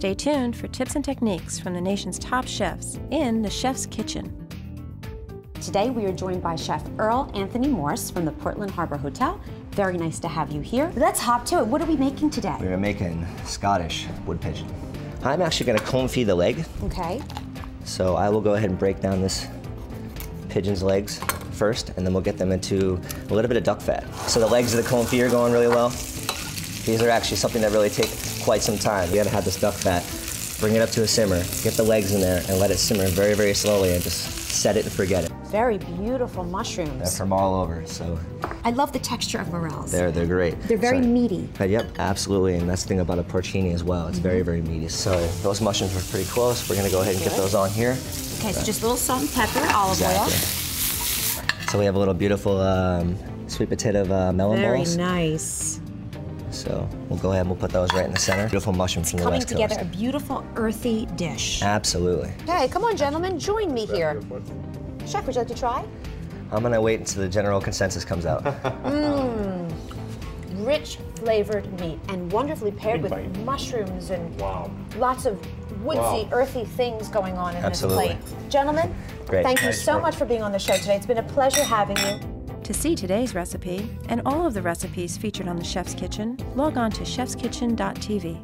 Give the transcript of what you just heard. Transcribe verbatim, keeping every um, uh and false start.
Stay tuned for tips and techniques from the nation's top chefs in The Chef's Kitchen. Today we are joined by Chef Earl Anthony Morse from the Portland Harbor Hotel. Very nice to have you here. Let's hop to it. What are we making today? We're making Scottish wood pigeon. I'm actually going to confit the leg. Okay. So I will go ahead and break down this pigeon's legs first, and then we'll get them into a little bit of duck fat. So the legs of the confit are going really well. These are actually something that really take quite some time. We got to have this duck fat, bring it up to a simmer, get the legs in there, and let it simmer very, very slowly, and just set it and forget it. Very beautiful mushrooms. They're from all over, so. I love the texture of morels. They're, they're great. They're very so, meaty. Uh, yep, absolutely, and that's the thing about a porcini as well. It's mm-hmm. very, very meaty. So those mushrooms are pretty close. We're gonna go ahead and Good. get those on here. Okay, so just a little salt and pepper, olive exactly. oil. So we have a little beautiful um, sweet potato uh, melon very balls. Very nice. So we'll go ahead and we'll put those right in the center. Beautiful mushrooms from the West Coast. Coming together, a beautiful earthy dish. Absolutely. Okay, come on, gentlemen, join me here. Chef, would you like to try? I'm gonna wait until the general consensus comes out. Mmm, rich flavored meat and wonderfully paired with mushrooms and wow. lots of woodsy, wow. earthy things going on in Absolutely. this plate. Gentlemen, Great. thank you so much for being on the show today. It's been a pleasure having you. To see today's recipe and all of the recipes featured on The Chef's Kitchen, log on to chefs kitchen dot T V.